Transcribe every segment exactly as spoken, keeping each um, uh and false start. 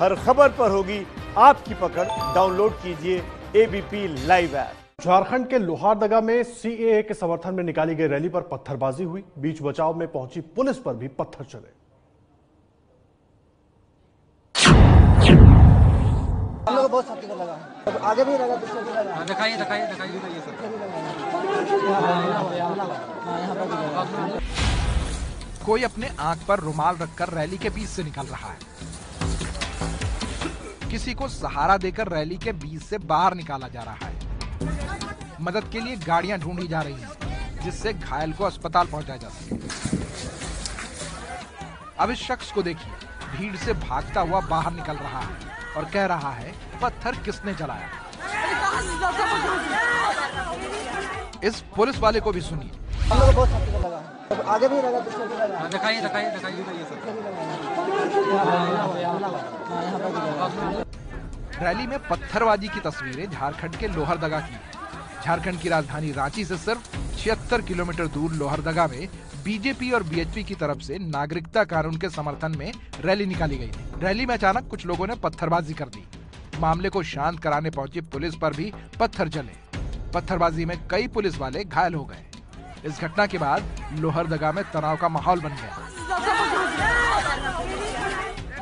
हर खबर पर होगी आपकी पकड़। डाउनलोड कीजिए एबीपी लाइव ऐप। झारखंड के लोहरदगा में सी ए ए के समर्थन में निकाली गई रैली पर पत्थरबाजी हुई। बीच बचाव में पहुंची पुलिस पर भी पत्थर चले। हम लोग बहुत सख्ती लगा, आगे भी लगा, पीछे भी लगा। दिखाइए दिखाइए दिखाइए सर। कोई अपने आंख पर रुमाल रखकर रैली के बीच से निकल रहा है, किसी को सहारा देकर रैली के बीच से बाहर निकाला जा रहा है। मदद के लिए गाड़ियां ढूंढी जा रही हैं, जिससे घायल को अस्पताल पहुंचाया जा सके। अब इस शख्स को देखिए, भीड़ से भागता हुआ बाहर निकल रहा है और कह रहा है पत्थर किसने चलाया। इस पुलिस वाले को भी सुनिए। आगे भी लगा, पीछे भी लगा। दिखाइए दिखाइए दिखाइए सर। रैली में पत्थरबाजी की तस्वीरें झारखंड के लोहरदगा की। झारखंड की राजधानी रांची से सिर्फ छिहत्तर किलोमीटर दूर लोहरदगा में बीजेपी और बी एच पी की तरफ से नागरिकता कानून के समर्थन में रैली निकाली गई थी। रैली में अचानक कुछ लोगों ने पत्थरबाजी कर दी। मामले को शांत कराने पहुंची पुलिस पर भी पत्थर चले। पत्थरबाजी में कई पुलिस वाले घायल हो गए। इस घटना के बाद लोहरदगा में तनाव का माहौल बन गया।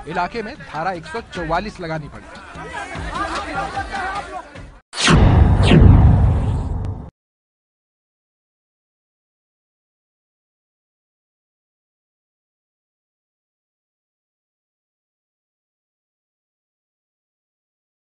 इलाके में धारा एक सौ चौवालीस लगानी पड़ी।